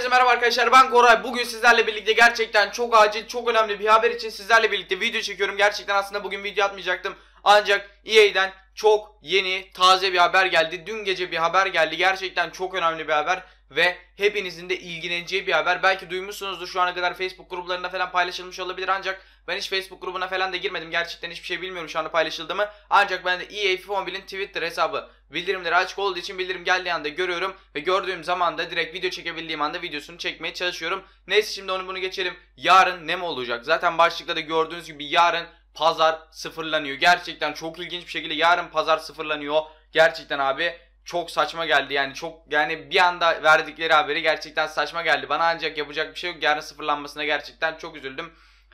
Herkese merhaba arkadaşlar, ben Koray. Bugün sizlerle birlikte gerçekten çok acil, çok önemli bir haber için sizlerle birlikte video çekiyorum. Gerçekten aslında bugün video atmayacaktım. Ancak EA'den çok yeni, taze bir haber geldi. Dün gece bir haber geldi. Gerçekten çok önemli bir haber ve hepinizin de ilgileneceği bir haber. Belki duymuşsunuzdur, şu ana kadar Facebook gruplarında falan paylaşılmış olabilir. Ancak ben hiç Facebook grubuna falan da girmedim. Gerçekten hiçbir şey bilmiyorum şu anda paylaşıldı mı. Ancak ben de EA FIFA Mobile'in Twitter hesabı bildirimleri açık olduğu için bildirim geldiği anda görüyorum. Ve gördüğüm zaman da direkt video çekebildiğim anda videosunu çekmeye çalışıyorum. Neyse, şimdi onu bunu geçelim. Yarın ne mi olacak? Zaten başlıkta da gördüğünüz gibi yarın pazar sıfırlanıyor. Gerçekten çok ilginç bir şekilde yarın pazar sıfırlanıyor. Gerçekten abi çok saçma geldi. Yani bir anda verdikleri haberi gerçekten saçma geldi bana, ancak yapacak bir şey yok. Yarın sıfırlanmasına gerçekten çok üzüldüm.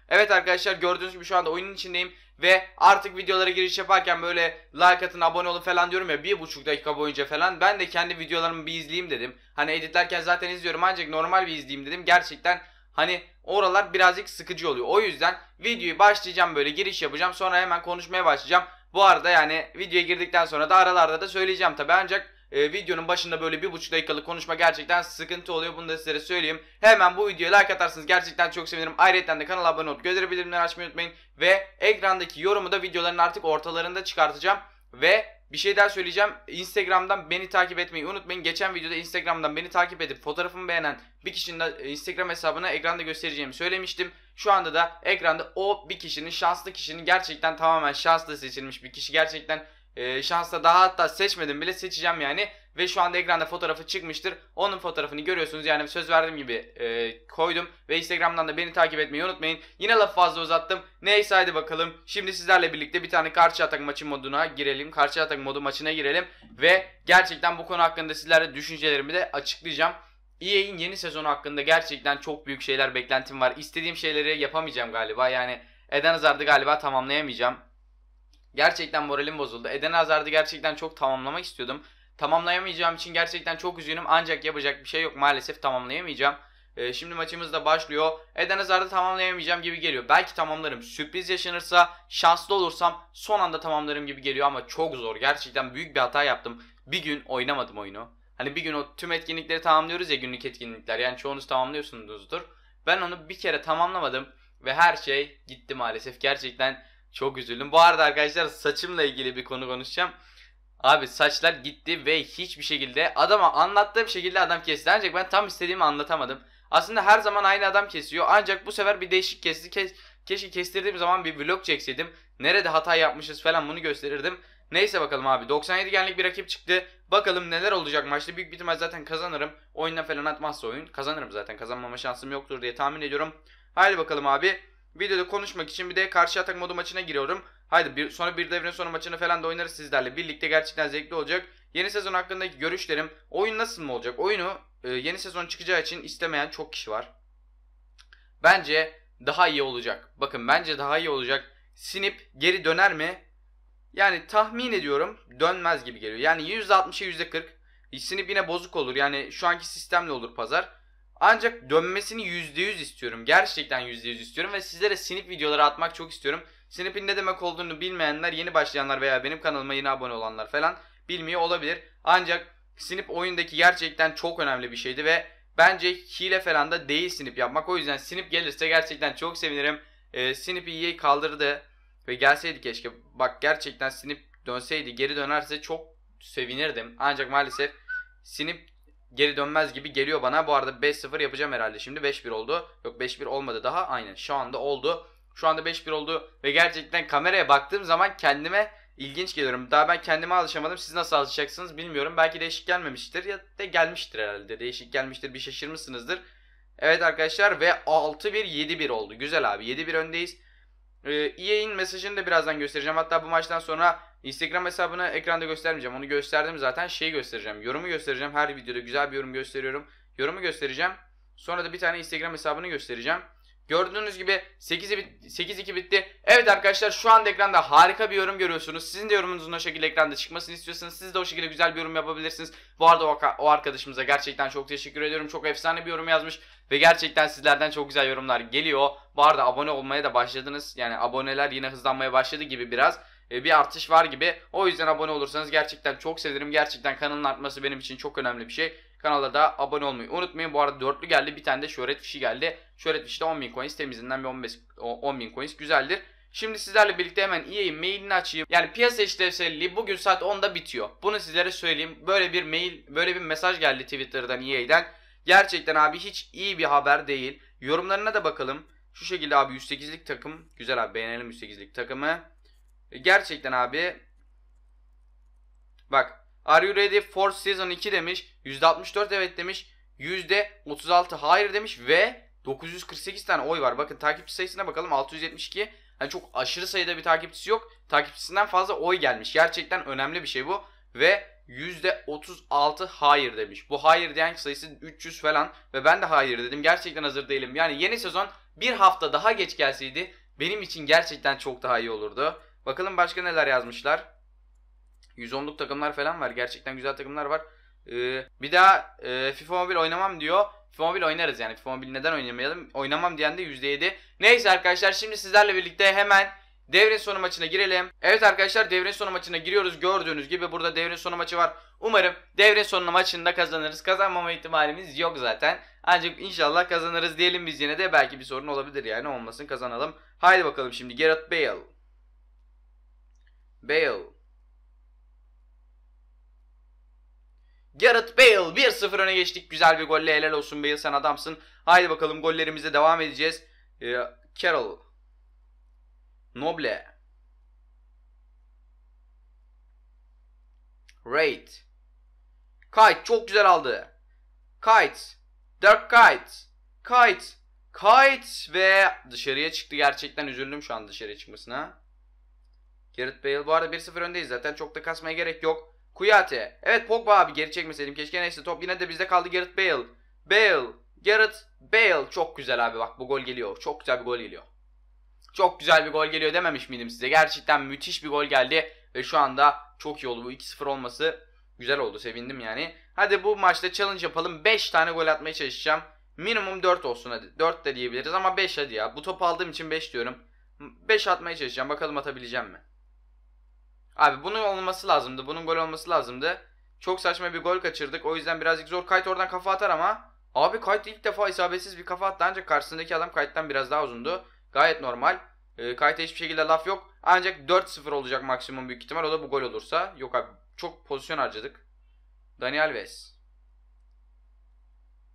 Evet arkadaşlar, gördüğünüz gibi şu anda oyunun içindeyim ve artık videolara giriş yaparken böyle like atın, abone olun falan diyorum ya 1,5 dakika boyunca falan. Ben de kendi videolarımı bir izleyeyim dedim. Hani editlerken zaten izliyorum, ancak normal bir izleyeyim dedim. Gerçekten hani oralar birazcık sıkıcı oluyor. O yüzden videoyu başlayacağım, böyle giriş yapacağım, sonra hemen konuşmaya başlayacağım. Bu arada yani videoya girdikten sonra da aralarda da söyleyeceğim tabi, ancak videonun başında böyle 1,5 dakikalık konuşma gerçekten sıkıntı oluyor. Bunu da sizlere söyleyeyim. Hemen bu videoya like atarsınız, gerçekten çok sevinirim. Ayrıca de kanala abone olup gönderi bildirimleri açmayı unutmayın. Ve ekrandaki yorumu da videoların artık ortalarında çıkartacağım. Ve bir şey daha söyleyeceğim. Instagram'dan beni takip etmeyi unutmayın. Geçen videoda Instagram'dan beni takip edip fotoğrafımı beğenen bir kişinin de Instagram hesabını ekranda göstereceğimi söylemiştim. Şu anda da ekranda o bir kişinin, şanslı kişinin, gerçekten tamamen şanslı seçilmiş bir kişi. Gerçekten şansla daha hatta seçmedim bile, seçeceğim yani. Ve şu anda ekranda fotoğrafı çıkmıştır. Onun fotoğrafını görüyorsunuz. Yani söz verdiğim gibi koydum. Ve Instagram'dan da beni takip etmeyi unutmayın. Yine lafı fazla uzattım. Neyse, haydi bakalım. Şimdi sizlerle birlikte bir tane karşı atak maçı moduna girelim. Karşı atak modu maçına girelim. Ve gerçekten bu konu hakkında sizlerle düşüncelerimi de açıklayacağım. EA'in yeni sezonu hakkında gerçekten çok büyük şeyler, beklentim var. İstediğim şeyleri yapamayacağım galiba. Yani Eden Hazard'ı galiba tamamlayamayacağım. Gerçekten moralim bozuldu. Eden Hazard'ı gerçekten çok tamamlamak istiyordum. Tamamlayamayacağım için gerçekten çok üzgünüm, ancak yapacak bir şey yok, maalesef tamamlayamayacağım. Şimdi maçımız da başlıyor. Eden Hazard'ı tamamlayamayacağım gibi geliyor. Belki tamamlarım, sürpriz yaşanırsa, şanslı olursam son anda tamamlarım gibi geliyor ama çok zor. Gerçekten büyük bir hata yaptım. Bir gün oynamadım oyunu. Hani bir gün o tüm etkinlikleri tamamlıyoruz ya, günlük etkinlikler, yani çoğunuz tamamlıyorsunuzdur. Ben onu bir kere tamamlamadım ve her şey gitti maalesef. Gerçekten çok üzüldüm. Bu arada arkadaşlar, saçımla ilgili bir konu konuşacağım. Abi saçlar gitti ve hiçbir şekilde adama anlattığım şekilde adam kesti. Ancak ben tam istediğimi anlatamadım. Aslında her zaman aynı adam kesiyor. Ancak bu sefer bir değişik kesti. Keşke kestirdiğim zaman bir vlog çekseydim. Nerede hata yapmışız falan bunu gösterirdim. Neyse bakalım abi. 97 genlik bir rakip çıktı. Bakalım neler olacak maçta. Büyük bir ihtimal zaten kazanırım. Oyuna falan atmazsa oyun. Kazanırım zaten. Kazanmama şansım yoktur diye tahmin ediyorum. Haydi bakalım abi. Videoda konuşmak için bir de karşı atak modu maçına giriyorum. Haydi sonra bir devre sonra maçını falan da oynarız sizlerle birlikte, gerçekten zevkli olacak. Yeni sezon hakkındaki görüşlerim, oyun nasıl mı olacak? Oyunu yeni sezon çıkacağı için istemeyen çok kişi var. Bence daha iyi olacak. Bakın, bence daha iyi olacak. Sinip geri döner mi? Yani tahmin ediyorum dönmez gibi geliyor. Yani %60'a %40. Sinip yine bozuk olur. Yani şu anki sistemle olur pazar. Ancak dönmesini %100 istiyorum. Gerçekten %100 istiyorum ve sizlere Sinip videoları atmak çok istiyorum. Sinip'in ne demek olduğunu bilmeyenler, yeni başlayanlar veya benim kanalıma yeni abone olanlar falan bilmiyor olabilir. Ancak Sinip oyundaki gerçekten çok önemli bir şeydi ve bence hile falan da değil Sinip yapmak. O yüzden Sinip gelirse gerçekten çok sevinirim. Sinip'i EA kaldırdı ve gelseydi keşke. Bak gerçekten Sinip dönseydi, geri dönerse çok sevinirdim. Ancak maalesef Sinip geri dönmez gibi geliyor bana. Bu arada 5-0 yapacağım herhalde. Şimdi 5-1 oldu. Yok 5-1 olmadı daha. Aynen şu anda oldu. Şu anda 5-1 oldu. Ve gerçekten kameraya baktığım zaman kendime ilginç geliyorum. Daha ben kendime alışamadım. Siz nasıl alışacaksınız bilmiyorum. Belki değişik gelmemiştir. Ya da gelmiştir herhalde. Değişik gelmiştir. Bir şaşırmışsınızdır. Evet arkadaşlar ve 6-1 7-1 oldu. Güzel abi. 7-1 öndeyiz. EA'in mesajını da birazdan göstereceğim. Hatta bu maçtan sonra Instagram hesabını ekranda göstermeyeceğim. Onu gösterdim zaten. Şeyi göstereceğim. Yorumu göstereceğim. Her videoda güzel bir yorum gösteriyorum. Yorumu göstereceğim. Sonra da bir tane Instagram hesabını göstereceğim. Gördüğünüz gibi 8-2 bitti. Evet arkadaşlar, şu anda ekranda harika bir yorum görüyorsunuz. Sizin de yorumunuzun o şekilde ekranda çıkmasını istiyorsanız siz de o şekilde güzel bir yorum yapabilirsiniz. Bu arada o arkadaşımıza gerçekten çok teşekkür ediyorum. Çok efsane bir yorum yazmış ve gerçekten sizlerden çok güzel yorumlar geliyor. Bu arada abone olmaya da başladınız. Yani aboneler yine hızlanmaya başladı gibi biraz. Bir artış var gibi. O yüzden abone olursanız gerçekten çok sevinirim. Gerçekten kanalın artması benim için çok önemli bir şey. Kanala da abone olmayı unutmayın. Bu arada dörtlü geldi. Bir tane de şöhret fişi geldi. Şöhret fişi de 10.000 coins. Temizinden bir 10.000 coins. Güzeldir. Şimdi sizlerle birlikte hemen EA'in mailini açayım. Yani piyasa işlevselliği bugün saat 10'da bitiyor. Bunu sizlere söyleyeyim. Böyle bir mail, böyle bir mesaj geldi Twitter'dan, EA'den. Gerçekten abi hiç iyi bir haber değil. Yorumlarına da bakalım. Şu şekilde abi 108'lik takım. Güzel abi, beğenelim 108'lik takımı. Gerçekten abi. Bak. Are you ready for season 2 demiş. %64 evet demiş. %36 hayır demiş. Ve 948 tane oy var. Bakın takipçi sayısına bakalım. 672. Yani çok aşırı sayıda bir takipçisi yok. Takipçisinden fazla oy gelmiş. Gerçekten önemli bir şey bu. Ve %36 hayır demiş. Bu hayır diyen sayısı 300 falan. Ve ben de hayır dedim. Gerçekten hazır değilim. Yani yeni sezon bir hafta daha geç gelseydi benim için gerçekten çok daha iyi olurdu. Bakalım başka neler yazmışlar. 110'luk takımlar falan var. Gerçekten güzel takımlar var. Bir daha FIFA Mobile oynamam diyor. FIFA Mobile oynarız yani. FIFA Mobile neden oynamayalım? Oynamam diyen de %7. Neyse arkadaşlar, şimdi sizlerle birlikte hemen devrin sonu maçına girelim. Evet arkadaşlar, devrin sonu maçına giriyoruz. Gördüğünüz gibi burada devrin sonu maçı var. Umarım devrin sonu maçında kazanırız. Kazanmama ihtimalimiz yok zaten. Ancak inşallah kazanırız diyelim biz yine de. Belki bir sorun olabilir yani. Olmasın, kazanalım. Haydi bakalım şimdi. Gareth Bale. Gareth Bale 1-0 öne geçtik. Güzel bir golle, helal olsun Bale, sen adamsın. Haydi bakalım, gollerimize devam edeceğiz. Carroll. Noble. Raid. Kite çok güzel aldı. Kite. Dirk Kite. Kite. Kite ve dışarıya çıktı. Gerçekten üzüldüm şu an dışarıya çıkmasına. Gareth Bale bu arada 1-0 öndeyiz zaten. Çok da kasmaya gerek yok. Kuyate. Evet Pogba abi, geri çekmeseydim keşke, neyse top yine de bizde kaldı. Gareth Bale. Bale. Gareth Bale. Çok güzel abi, bak bu gol geliyor. Çok güzel bir gol geliyor. Çok güzel bir gol geliyor dememiş miydim size? Gerçekten müthiş bir gol geldi. Ve şu anda çok iyi oldu. Bu 2-0 olması güzel oldu. Sevindim yani. Hadi bu maçta challenge yapalım. 5 tane gol atmaya çalışacağım. Minimum 4 olsun hadi. 4 de diyebiliriz ama 5 hadi ya. Bu topu aldığım için 5 diyorum. 5 atmaya çalışacağım. Bakalım atabileceğim mi? Abi bunun olması lazımdı. Bunun gol olması lazımdı. Çok saçma bir gol kaçırdık. O yüzden birazcık zor. Kayıt oradan kafa atar ama. Abi Kayıt ilk defa isabetsiz bir kafa attı. Ancak karşısındaki adam Kayıt'tan biraz daha uzundu. Gayet normal. Kayıt'a hiçbir şekilde laf yok. Ancak 4-0 olacak maksimum büyük ihtimal. O da bu gol olursa. Yok abi. Çok pozisyon harcadık. Daniel Vez.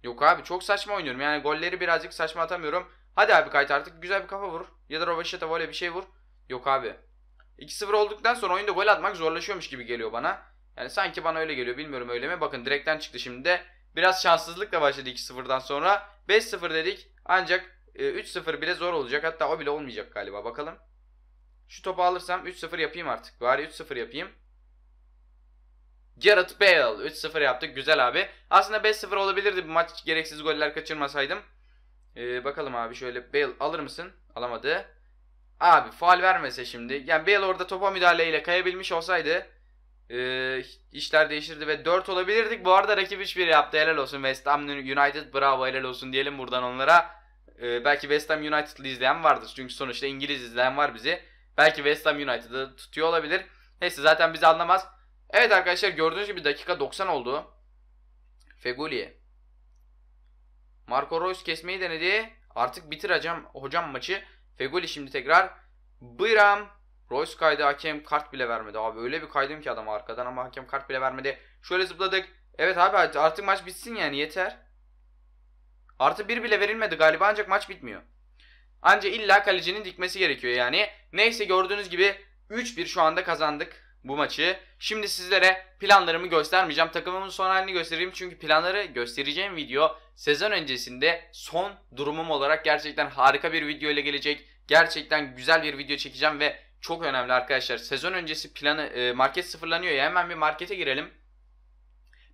Yok abi. Çok saçma oynuyorum. Yani golleri birazcık saçma atamıyorum. Hadi abi Kayıt artık güzel bir kafa vur. Ya da Rovaçeta böyle bir şey vur. Yok abi. 2-0 olduktan sonra oyunda gol atmak zorlaşıyormuş gibi geliyor bana. Yani sanki bana öyle geliyor. Bilmiyorum öyle mi? Bakın direkten çıktı şimdi de. Biraz şanssızlıkla başladı 2-0'dan sonra. 5-0 dedik. Ancak 3-0 bile zor olacak. Hatta o bile olmayacak galiba. Bakalım. Şu topu alırsam 3-0 yapayım artık. Bari 3-0 yapayım. Gareth Bale. 3-0 yaptık. Güzel abi. Aslında 5-0 olabilirdi bu maç. Gereksiz goller kaçırmasaydım. Bakalım abi şöyle. Bale alır mısın? Alamadı. Abi faul vermese şimdi. Yani Bale orada topa müdahaleyle kayabilmiş olsaydı işler değişirdi ve 4 olabilirdik. Bu arada rakip 3-1 yaptı. Helal olsun West Ham United. Bravo, helal olsun diyelim buradan onlara. Belki West Ham United'lı izleyen vardır. Çünkü sonuçta İngiliz izleyen var bizi. Belki West Ham United'ı tutuyor olabilir. Neyse zaten bizi anlamaz. Evet arkadaşlar, gördüğünüz gibi dakika 90 oldu. Feghouli. Marco Reus kesmeyi denedi. Artık bitir hocam maçı. Begoli şimdi tekrar. Bıram. Royce kaydı. Hakem kart bile vermedi. Abi öyle bir kaydım ki adam arkadan ama hakem kart bile vermedi. Şöyle zıpladık. Evet abi artık maç bitsin yani, yeter. Artı bir bile verilmedi galiba, ancak maç bitmiyor. Ancak illa kalecinin dikmesi gerekiyor yani. Neyse, gördüğünüz gibi 3-1 şu anda kazandık bu maçı. Şimdi sizlere planlarımı göstermeyeceğim. Takımımın son halini göstereyim. Çünkü planları göstereceğim video sezon öncesinde son durumum olarak gerçekten harika bir video ile gelecek. Gerçekten güzel bir video çekeceğim ve çok önemli arkadaşlar. Sezon öncesi planı, market sıfırlanıyor ya. Hemen bir markete girelim.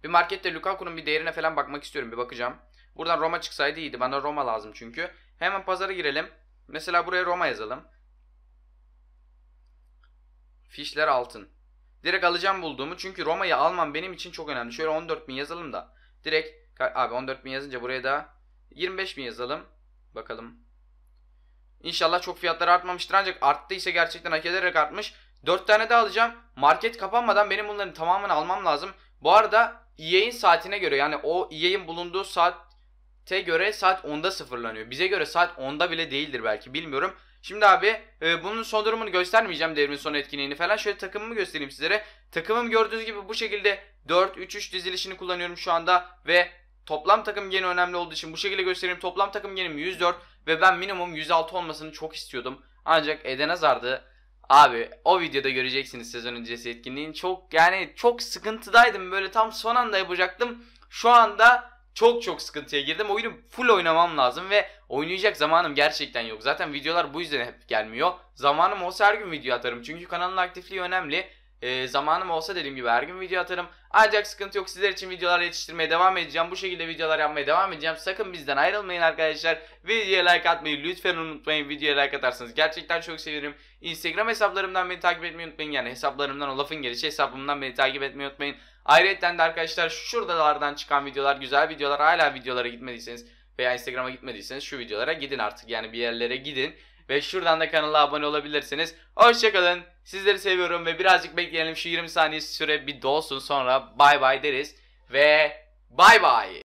Bir markette Lukaku'nun bir değerine falan bakmak istiyorum. Bir bakacağım. Buradan Roma çıksaydı iyiydi. Bana Roma lazım çünkü. Hemen pazara girelim. Mesela buraya Roma yazalım. Fişler altın. Direkt alacağım bulduğumu. Çünkü Roma'yı almam benim için çok önemli. Şöyle 14.000 yazalım da. Direkt abi 14.000 yazınca buraya da 25.000 yazalım. Bakalım. İnşallah çok fiyatlar artmamıştır. Ancak arttıysa gerçekten hak ederek artmış. 4 tane daha alacağım. Market kapanmadan benim bunların tamamını almam lazım. Bu arada EA'in saatine göre, yani o EA'in bulunduğu saate göre saat 10'da sıfırlanıyor. Bize göre saat 10'da bile değildir belki, bilmiyorum. Şimdi abi bunun son durumunu göstermeyeceğim, devrin son etkinliğini falan. Şöyle takımımı göstereyim sizlere. Takımım gördüğünüz gibi bu şekilde 4-3-3 dizilişini kullanıyorum şu anda ve toplam takım geni önemli olduğu için bu şekilde göstereyim. Toplam takım genim 104 ve ben minimum 106 olmasını çok istiyordum. Ancak Eden Hazard'ı abi o videoda göreceksiniz, sezon öncesi etkinliğin. Çok, yani çok sıkıntıdaydım, böyle tam son anda yapacaktım. Şu anda çok sıkıntıya girdim. Oyunu full oynamam lazım ve oynayacak zamanım gerçekten yok. Zaten videolar bu yüzden hep gelmiyor. Zamanım olsa her gün video atarım. Çünkü kanalın aktifliği önemli. Zamanım olsa dediğim gibi her gün video atarım. Ancak sıkıntı yok. Sizler için videolar yetiştirmeye devam edeceğim. Bu şekilde videolar yapmaya devam edeceğim. Sakın bizden ayrılmayın arkadaşlar. Videoya like atmayı lütfen unutmayın. Videoya like atarsanız gerçekten çok sevinirim. Instagram hesaplarımdan beni takip etmeyi unutmayın. Yani hesaplarımdan, o lafın gelişi hesabımdan beni takip etmeyi unutmayın. Ayrıca de arkadaşlar şuralardan çıkan videolar, güzel videolar, hala videolara gitmediyseniz veya Instagram'a gitmediyseniz şu videolara gidin artık. Yani bir yerlere gidin. Ve şuradan da kanala abone olabilirsiniz. Hoşçakalın. Sizleri seviyorum ve birazcık bekleyelim. Şu 20 saniye süre bir dolsun, sonra bay bay deriz. Ve bay bay.